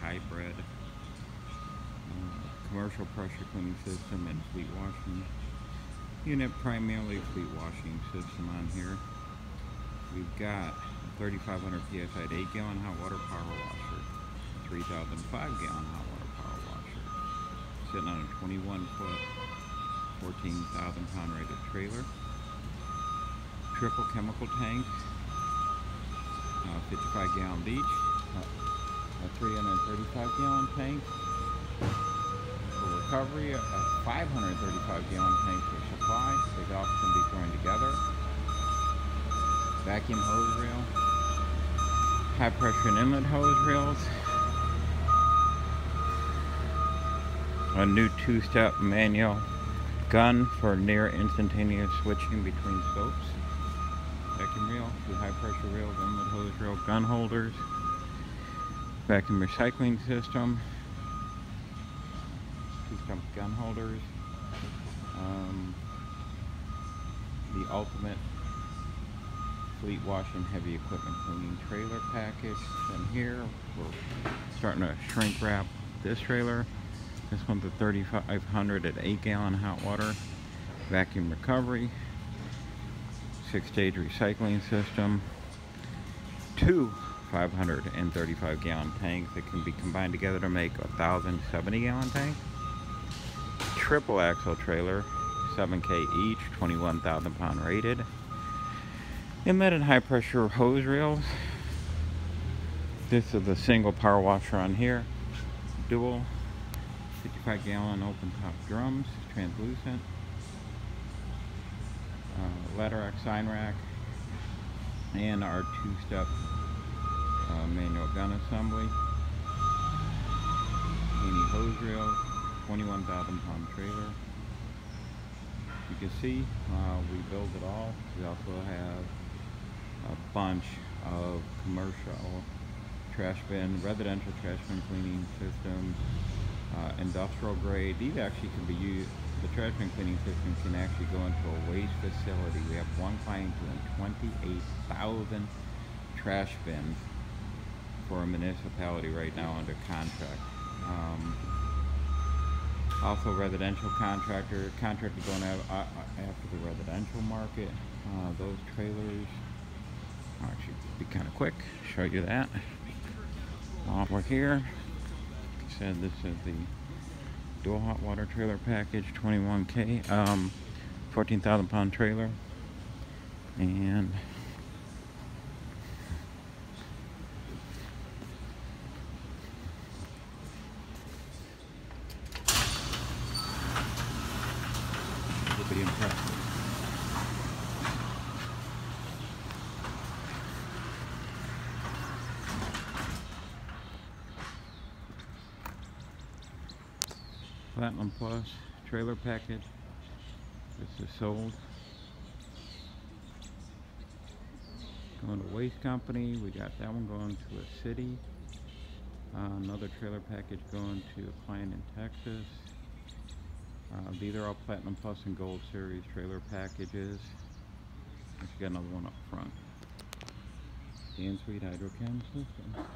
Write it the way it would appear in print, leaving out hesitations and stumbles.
hybrid commercial pressure cleaning system and fleet washing unit, primarily fleet washing system on here. We've got 3,500 psi 8-gallon hot water power washer, 3,005-gallon hot water power washer, sitting on a 21-foot, 14,000-pound rated trailer, triple chemical tank, 55-gallon beach, a 335-gallon tank for recovery, a 535-gallon tank for supply. They all can be joined together. Vacuum hose reel, high pressure and inlet hose reels, a new two-step manual gun for near instantaneous switching between soaps, vacuum reel, two high pressure reels, inlet hose reel, gun holders, vacuum recycling system, two-step gun holders, the ultimate fleet wash and heavy equipment cleaning trailer package. Then here we're starting to shrink wrap this trailer. This one's a 3,500 at 8-gallon hot water, vacuum recovery, 6-stage recycling system, two 535-gallon tanks that can be combined together to make a 1,070-gallon tank, triple axle trailer, 7K each, 21,000-pound rated, inlet and high pressure hose reels. This is a single power washer on here, dual 55-gallon open top drums, translucent, ladder rack, sign rack, and our two-step manual gun assembly, mini hose reels, 21,000-pound trailer. You can see we build it all. We also have a bunch of commercial trash bin, residential trash bin cleaning systems, industrial grade. These actually can be used, the trash bin cleaning system can actually go into a waste facility. We have one client doing 28,000 trash bins for a municipality right now under contract. Also residential contractor going after the residential market. Those trailers, actually be kind of quick, show you that. While we're here, like I said, this is the dual hot water trailer package, 21K, 14,000-pound trailer, and impressive. Platinum Plus trailer package. This is sold. Going to Waste Company. We got that one going to a city. Another trailer package going to a client in Texas. These are all Platinum Plus and Gold Series trailer packages. Let's get another one up front. The EnSuite Hydro Cam System.